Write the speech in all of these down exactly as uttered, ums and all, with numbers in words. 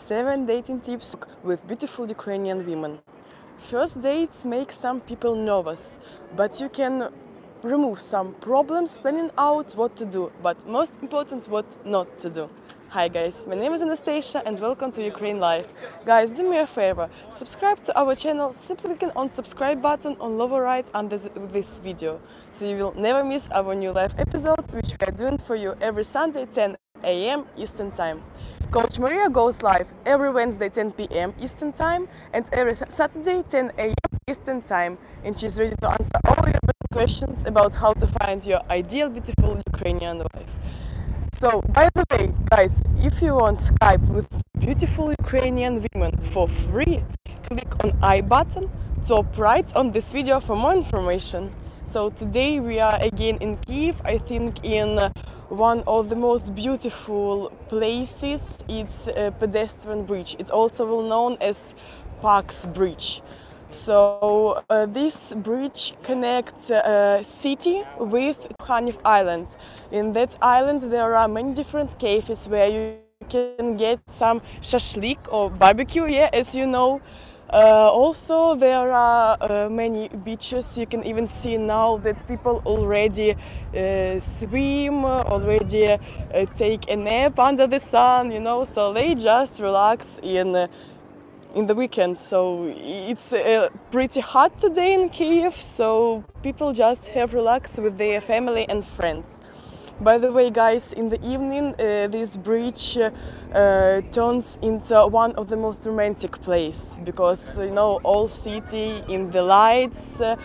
seven dating tips with beautiful Ukrainian women. First dates make some people nervous, but you can remove some problems planning out what to do, but most important, what not to do. Hi guys, my name is Anastasia and welcome to Ukraine Live. Guys, do me a favor, subscribe to our channel simply clicking on subscribe button on lower right under this video, so you will never miss our new live episode, which we are doing for you every Sunday ten a m Eastern Time. Coach Maria goes live every Wednesday ten p m Eastern Time and every Saturday ten a m Eastern Time, and she's ready to answer all your questions about how to find your ideal beautiful Ukrainian wife. So, by the way, guys, if you want Skype with beautiful Ukrainian women for free, click on I button, top right on this video for more information. So today we are again in Kyiv, I think in one of the most beautiful places. It's a pedestrian bridge. It's also well known as Park's Bridge. So uh, this bridge connects uh, city with Khaniv Island. In that island there are many different cafes where you can get some shashlik or barbecue, yeah, as you know. Uh, also there are uh, many beaches. You can even see now that people already uh, swim, already uh, take a nap under the sun, you know, so they just relax in uh, in the weekend. So it's uh, pretty hot today in Kyiv, so people just have relaxed with their family and friends. By the way, guys, in the evening uh, this bridge uh, uh, turns into one of the most romantic places, because you know all city in the lights, uh,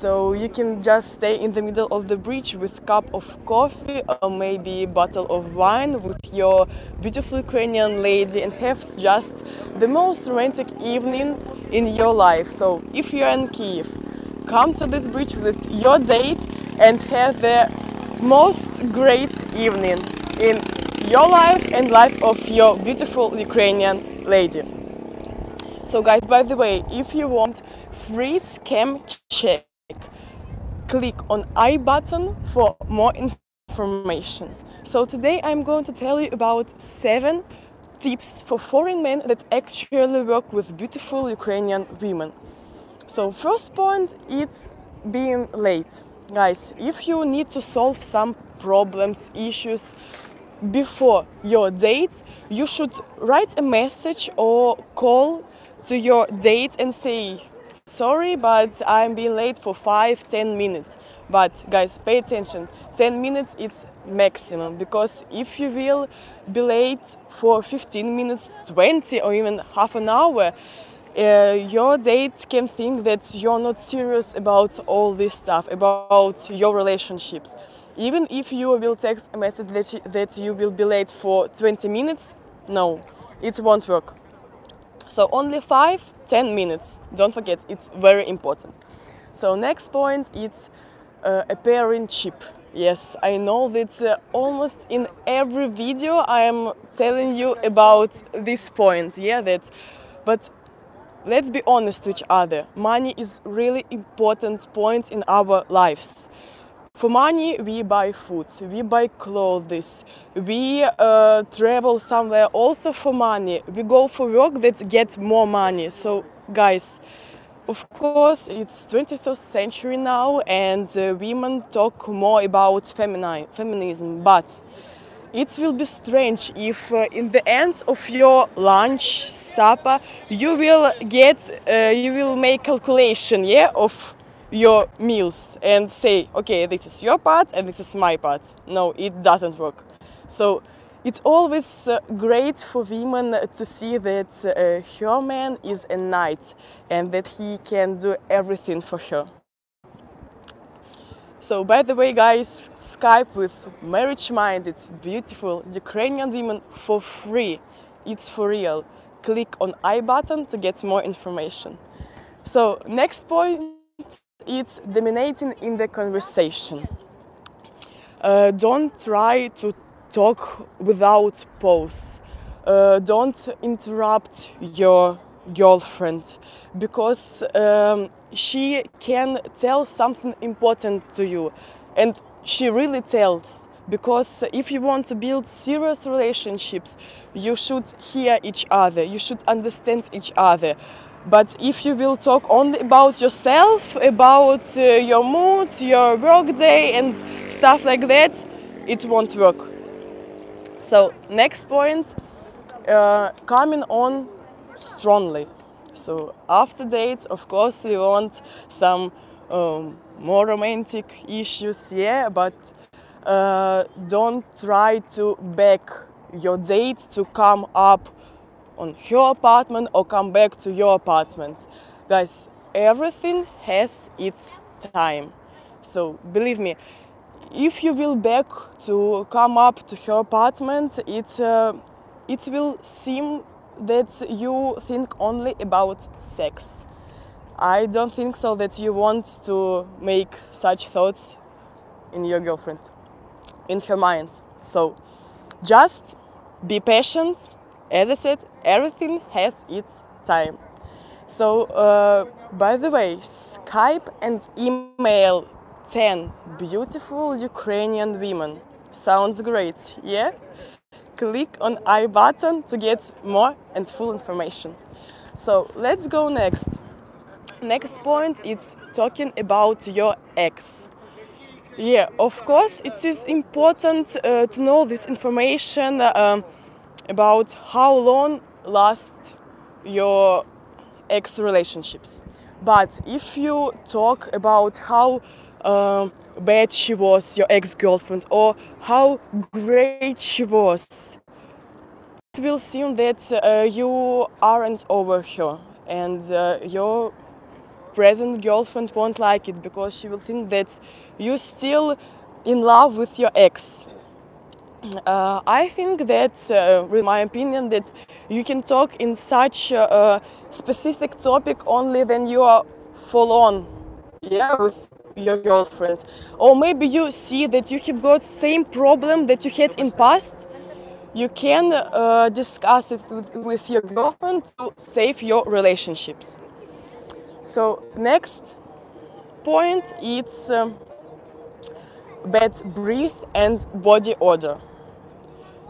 so you can just stay in the middle of the bridge with cup of coffee or maybe a bottle of wine with your beautiful Ukrainian lady and have just the most romantic evening in your life. So if you're in Kyiv, come to this bridge with your date and have the most great evening in your life and life of your beautiful Ukrainian lady. So guys, by the way, if you want free scam check, click on I button for more information. So today I'm going to tell you about seven tips for foreign men that actually work with beautiful Ukrainian women. So first point, it's being late. Guys, if you need to solve some problems, issues before your date, you should write a message or call to your date and say, sorry, but I'm being late for five, ten minutes. But guys, pay attention, ten minutes it's maximum, because if you will be late for fifteen minutes, twenty or even half an hour, Uh, your date can think that you're not serious about all this stuff, about your relationships. Even if you will text a message that you, that you will be late for twenty minutes, no, it won't work. So only five, ten minutes, don't forget, it's very important. So next point, it's uh, appearing cheap. Yes, I know that uh, almost in every video I am telling you about this point, yeah, that, but let's be honest to each other, money is really important point in our lives. For money we buy food, we buy clothes, we uh, travel somewhere also for money, we go for work that gets more money. So guys, of course it's twenty-first century now and uh, women talk more about femini feminism, but it will be strange if uh, in the end of your lunch, supper, you will get, uh, you will make calculation, yeah, of your meals and say, okay, this is your part and this is my part. No, it doesn't work. So it's always uh, great for women to see that uh, her man is a knight and that he can do everything for her. So, by the way, guys, Skype with marriage-minded, beautiful Ukrainian women for free. It's for real. Click on I button to get more information. So, next point, it's dominating in the conversation. Uh, don't try to talk without pause. Uh, don't interrupt your girlfriend, because um, she can tell something important to you, and she really tells, Because if you want to build serious relationships, you should hear each other, you should understand each other. But if you will talk only about yourself, about uh, your mood, your work day and stuff like that, it won't work. So next point, uh, coming on strongly. So after date, of course, we want some um, more romantic issues, yeah, but uh, don't try to beg your date to come up on her apartment or come back to your apartment. Guys, everything has its time. So believe me, if you will beg to come up to her apartment, it, uh, it will seem that you think only about sex. I don't think so that you want to make such thoughts in your girlfriend, in her mind. So just be patient. As I said, everything has its time. So, uh, by the way, Skype and email ten beautiful Ukrainian women. Sounds great, yeah? Click on I button to get more and full information. So, let's go next. Next point, it's talking about your ex. Yeah, of course, it is important uh, to know this information uh, about how long last your ex relationships. But if you talk about how uh, bad she was, your ex-girlfriend, or how great she was, it will seem that uh, you aren't over her, and uh, your present girlfriend won't like it, because she will think that you're still in love with your ex. Uh, I think that, uh, in my opinion, that you can talk in such a uh, specific topic only when you are full on, yeah, with your girlfriend. Or maybe you see that you have got same problem that you had in past. You can uh, discuss it with, with your girlfriend to save your relationships. So next point, it's um, bad breath and body odor.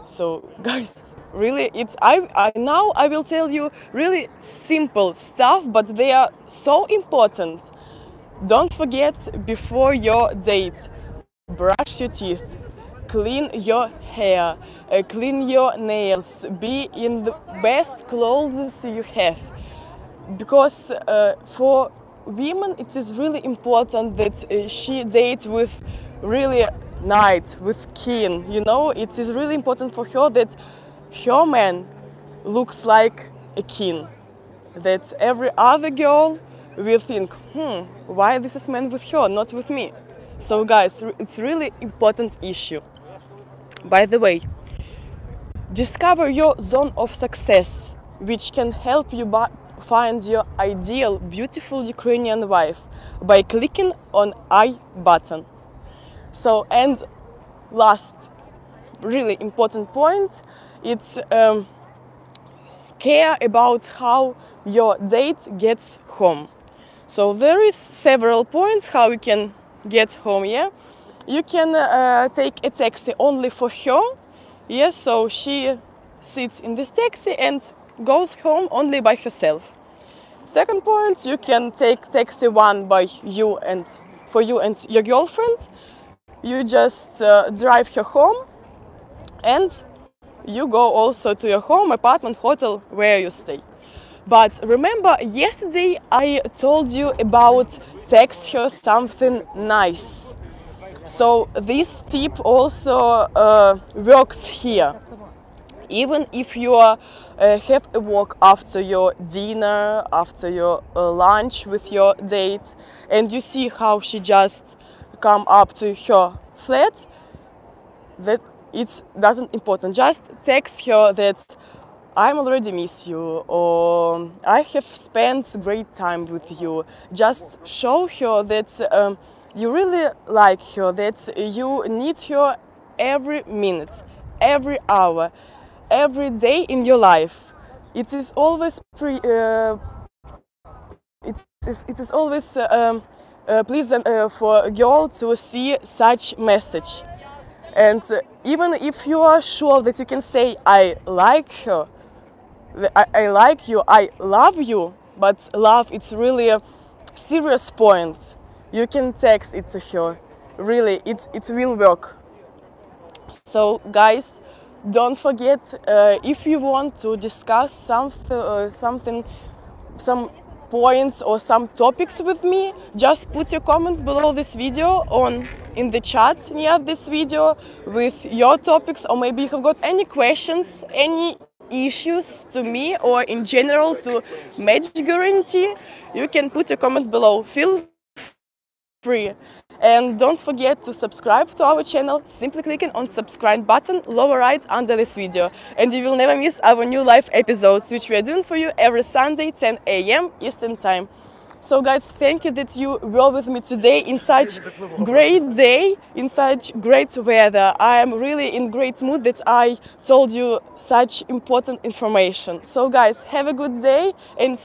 So guys, really, it's I, I now I will tell you really simple stuff, but they are so important. Don't forget, before your date, brush your teeth, clean your hair, uh, clean your nails, be in the best clothes you have, because uh, for women it is really important that uh, she date with really night, with keen, you know. It is really important for her that her man looks like a king, that every other girl will think, hmm, why this is man with her, not with me. So guys, it's really important issue. By the way, discover your zone of success, which can help you find your ideal, beautiful Ukrainian wife by clicking on I button. So, and last really important point, it's um, care about how your date gets home. So there is several points how you can get home, yeah? You can uh, take a taxi only for her, yeah? So she sits in this taxi and goes home only by herself. Second point, you can take taxi one by you and for you and your girlfriend. You just uh, drive her home, and you go also to your home, apartment, hotel, where you stay. But remember, yesterday I told you about text her something nice. So this tip also uh, works here. Even if you are, uh, have a walk after your dinner, after your uh, lunch with your date, and you see how she just come up to her flat, that it doesn't important. Just text her that I'm already miss you, or I have spent great time with you. Just show her that um, you really like her, that you need her every minute, every hour, every day in your life. It is always pre. Uh, it is. It is always. Uh, um, Uh, please uh, for a girl to see such message. And even if you are sure that you can say, I like her, I, I like you, I love you, but love, it's really a serious point. You can text it to her. Really, it, it will work. So, guys, don't forget, uh, if you want to discuss some, uh, something, some points or some topics with me, just put your comments below this video on in the chat near this video with your topics, or maybe you have got any questions, any issues to me or in general to Match Guaranty. You can put your comments below. Feel free. And don't forget to subscribe to our channel, simply clicking on subscribe button lower right under this video. And you will never miss our new live episodes, which we are doing for you every Sunday, ten A M Eastern Time. So guys, thank you that you were with me today in such great day, in such great weather. I am really in great mood that I told you such important information. So guys, have a good day and